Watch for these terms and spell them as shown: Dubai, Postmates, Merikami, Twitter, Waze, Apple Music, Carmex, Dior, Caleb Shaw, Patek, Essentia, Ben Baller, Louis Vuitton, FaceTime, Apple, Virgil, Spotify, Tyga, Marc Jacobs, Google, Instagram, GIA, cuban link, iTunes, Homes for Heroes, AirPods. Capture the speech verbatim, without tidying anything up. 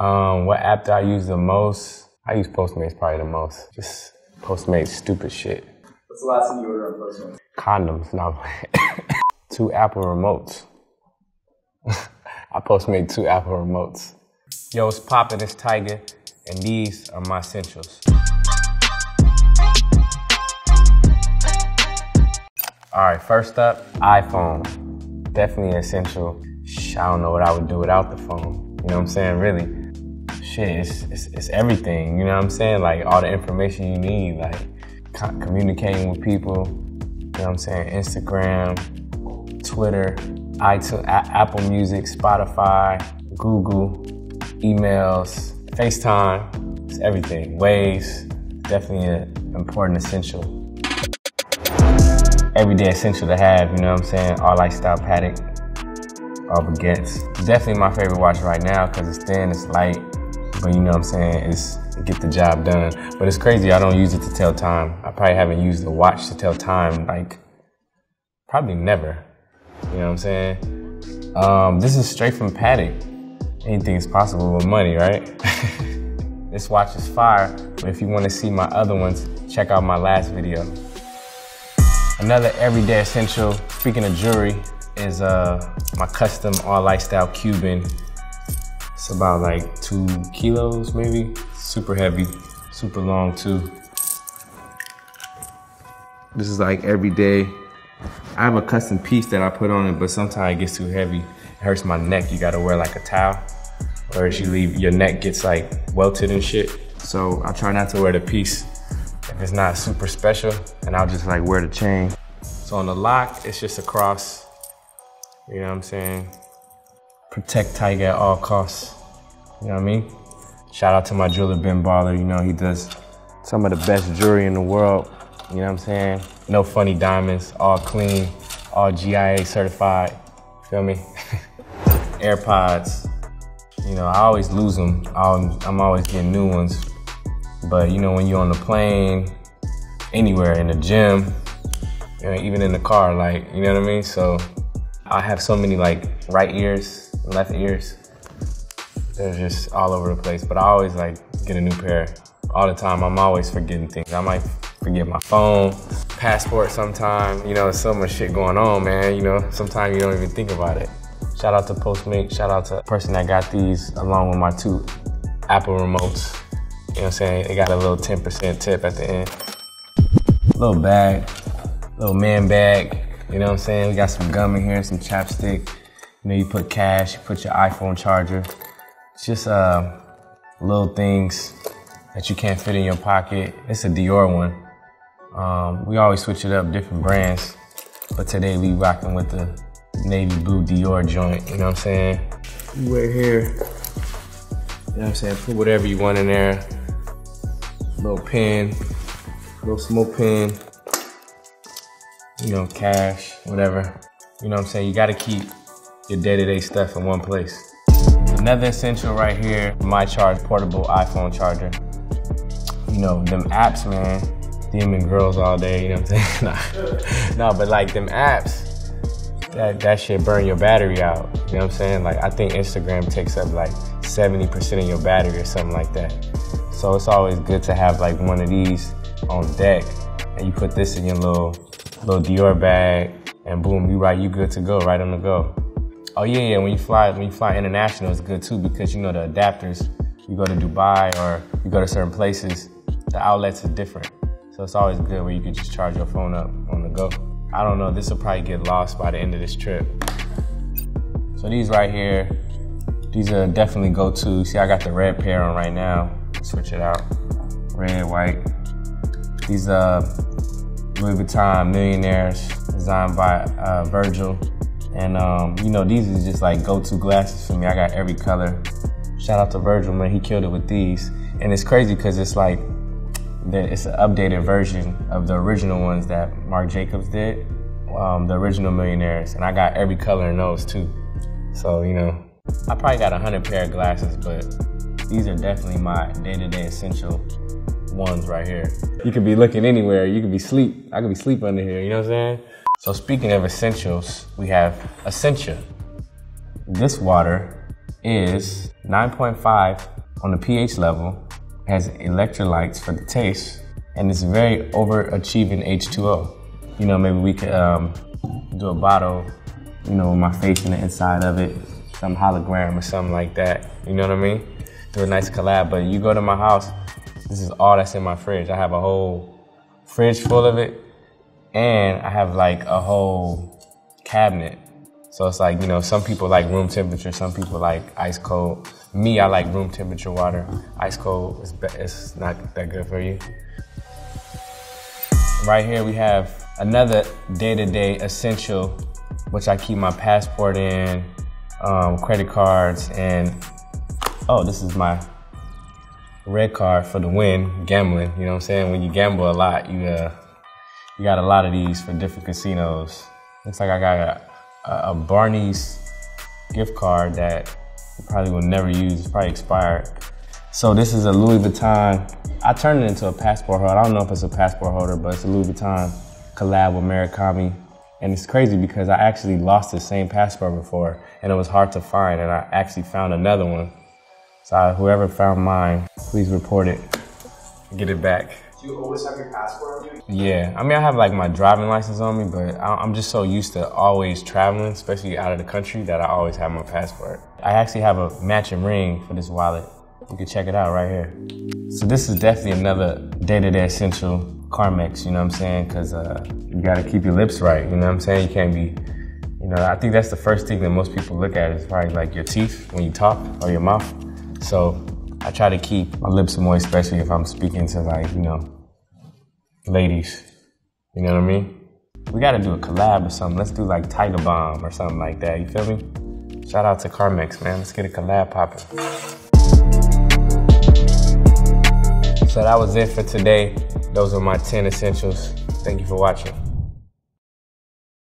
Um, what app do I use the most? I use Postmates probably the most. Just Postmates, stupid shit. What's the last thing you ordered on Postmates? Condoms, no. Two Apple remotes. I Postmate two Apple remotes. Yo, what's poppin'? It's Tyga, and these are my essentials. All right, first up, iPhone. Definitely essential. I don't know what I would do without the phone. You know what I'm saying? Really, shit, it's, it's, it's everything. You know what I'm saying? Like, all the information you need, like communicating with people. You know what I'm saying? Instagram, Twitter, iTunes, Apple Music, Spotify, Google, emails, FaceTime. It's everything. Waze, definitely an important essential. Everyday essential to have, you know what I'm saying? All lifestyle Patek, all baguettes. Definitely my favorite watch right now because it's thin, it's light, but you know what I'm saying? It's get the job done. But it's crazy, I don't use it to tell time. I probably haven't used the watch to tell time, like, probably never. You know what I'm saying? Um, this is straight from Patek. Anything's possible with money, right? This watch is fire, but if you want to see my other ones, check out my last video. Another everyday essential, speaking of jewelry, is uh, my custom all lifestyle Cuban. It's about like two kilos maybe. Super heavy, super long too. This is like every day. I have a custom piece that I put on it, but sometimes it gets too heavy. It hurts my neck. You gotta wear like a towel, or if you leave, your neck gets like welted and shit. So I try not to wear the piece if it's not super special, and I'll just like wear the chain. So on the lock, it's just a cross. You know what I'm saying? Protect Tyga at all costs. You know what I mean? Shout out to my jeweler, Ben Baller. You know, he does some of the best jewelry in the world. You know what I'm saying? No funny diamonds, all clean, all G I A certified. Feel me? AirPods. You know, I always lose them. I'm, I'm always getting new ones. But you know, when you're on the plane, anywhere, in the gym, you know, even in the car, like, you know what I mean? So I have so many like right ears, left ears. They're just all over the place, but I always like get a new pair all the time. I'm always forgetting things. I might forget my phone, passport sometime. You know, there's so much shit going on, man. You know, sometimes you don't even think about it. Shout out to Postmates. Shout out to the person that got these along with my two Apple remotes. You know what I'm saying? They got a little ten percent tip at the end. Little bag, little man bag. You know what I'm saying? We got some gum in here, some chapstick. You know, you put cash, you put your iPhone charger. It's just uh, little things that you can't fit in your pocket. It's a Dior one. Um, we always switch it up, different brands. But today we rocking with the navy blue Dior joint. You know what I'm saying? You wear here. You know what I'm saying? Put whatever you want in there. Little pen, little smoke pen, you know, cash, whatever. You know what I'm saying? You gotta keep your day-to-day stuff in one place. Another essential right here, my charge, portable iPhone charger. You know, them apps, man, DMing girls all day, you know what I'm saying? No, but like them apps, that, that shit burn your battery out. You know what I'm saying? Like, I think Instagram takes up like seventy percent of your battery or something like that. So it's always good to have like one of these on deck, and you put this in your little little Dior bag, and boom, you right, you good to go, right on the go. Oh yeah, yeah, when you fly, when you fly international, it's good too, because you know the adapters, you go to Dubai or you go to certain places, the outlets are different. So it's always good where you can just charge your phone up on the go. I don't know, this will probably get lost by the end of this trip. So these right here, these are definitely go-to. See, I got the red pair on right now. Switch it out. Red, white. These are Louis Vuitton Millionaires, designed by uh, Virgil. And um, you know, these are just like go-to glasses for me. I got every color. Shout out to Virgil, man, he killed it with these. And it's crazy because it's like, it's an updated version of the original ones that Marc Jacobs did, um, the original Millionaires. And I got every color in those too. So, you know, I probably got a hundred pair of glasses, but these are definitely my day-to-day essential ones right here. You could be looking anywhere, you could be sleep. I could be sleep under here, you know what I'm saying? So speaking of essentials, we have Essentia. This water is nine point five on the pH level, has electrolytes for the taste, and it's very overachieving H two O. You know, maybe we could um, do a bottle, you know, with my face in the inside of it, some hologram or something like that, you know what I mean? Do a nice collab, but you go to my house, this is all that's in my fridge. I have a whole fridge full of it, and I have like a whole cabinet. So it's like, you know, some people like room temperature, some people like ice cold. Me, I like room temperature water. Ice cold is it's not that good for you. Right here we have another day-to-day essential, which I keep my passport in, um, credit cards, and oh, this is my red card for the win, gambling. You know what I'm saying? When you gamble a lot, you uh, you got a lot of these for different casinos. Looks like I got a, a Barney's gift card that I probably will never use. It's probably expired. So this is a Louis Vuitton. I turned it into a passport holder. I don't know if it's a passport holder, but it's a Louis Vuitton collab with Merikami. And it's crazy because I actually lost the same passport before, and it was hard to find, and I actually found another one. So I, whoever found mine, please report it, get it back. Do you always have your passport on you? Yeah, I mean, I have like my driving license on me, but I, I'm just so used to always traveling, especially out of the country, that I always have my passport. I actually have a matching ring for this wallet. You can check it out right here. So this is definitely another day-to-day essential Carmex, you know what I'm saying? Because uh, you got to keep your lips right, you know what I'm saying? You can't be, you know, I think that's the first thing that most people look at is probably like your teeth when you talk or your mouth. So I try to keep my lips moist, especially if I'm speaking to like, you know, ladies, you know what I mean? We got to do a collab or something. Let's do like Tyga Bomb or something like that, you feel me? Shout out to Carmex, man. Let's get a collab popping. So that was it for today. Those are my ten essentials. Thank you for watching.